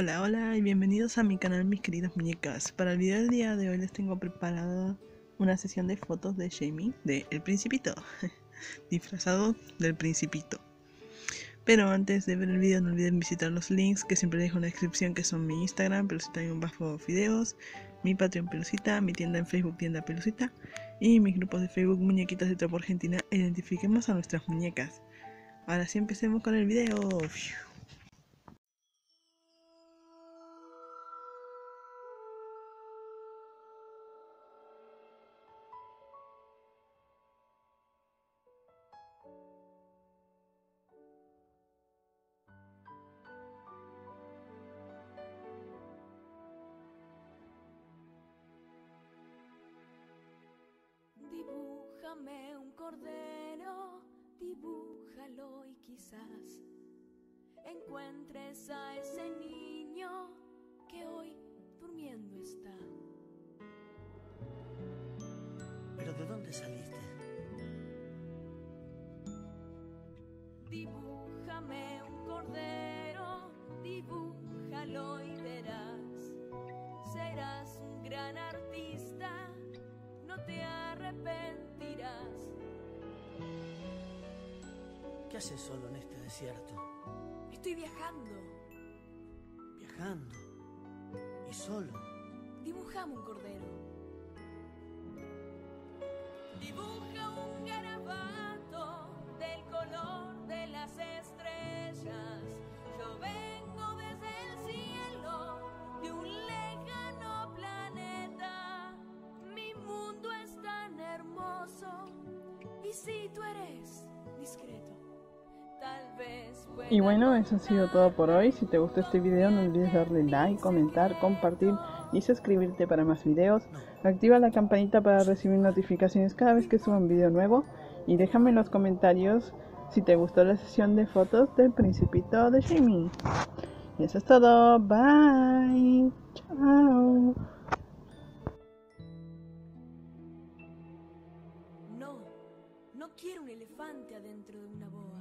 Hola, hola y bienvenidos a mi canal, mis queridas muñecas. Para el video del día de hoy les tengo preparada una sesión de fotos de Jamie de El Principito, disfrazado del Principito. Pero antes de ver el video no olviden visitar los links que siempre dejo en la descripción, que son mi Instagram, Pelusita_fideos, mi Patreon Pelusita, mi tienda en Facebook, Tienda Pelusita, y mis grupos de Facebook, Muñequitas de Trapo Argentina, e identifiquemos a nuestras muñecas. Ahora sí, empecemos con el video. Dibújame un cordero, dibújalo y quizás encuentres a ese niño que hoy durmiendo está. ¿Pero de dónde saliste? Dibújame un cordero, dibújalo y verás, serás un gran artista, no te arrepentirás. ¿Qué haces solo en este desierto? Estoy viajando. ¿Viajando? ¿Y solo? Dibujame un cordero. Dibuja un garabato del color de las estrellas. Yo vengo desde el cielo de un lejano planeta. Mi mundo es tan hermoso y si tú eres discreto. Y bueno, eso ha sido todo por hoy. Si te gustó este video no olvides darle like, comentar, compartir y suscribirte para más videos. Activa la campanita para recibir notificaciones cada vez que suba un video nuevo. Y déjame en los comentarios si te gustó la sesión de fotos del Principito de Jamie. Y eso es todo. Bye. Chao. No, no quiero un elefante adentro de una boa.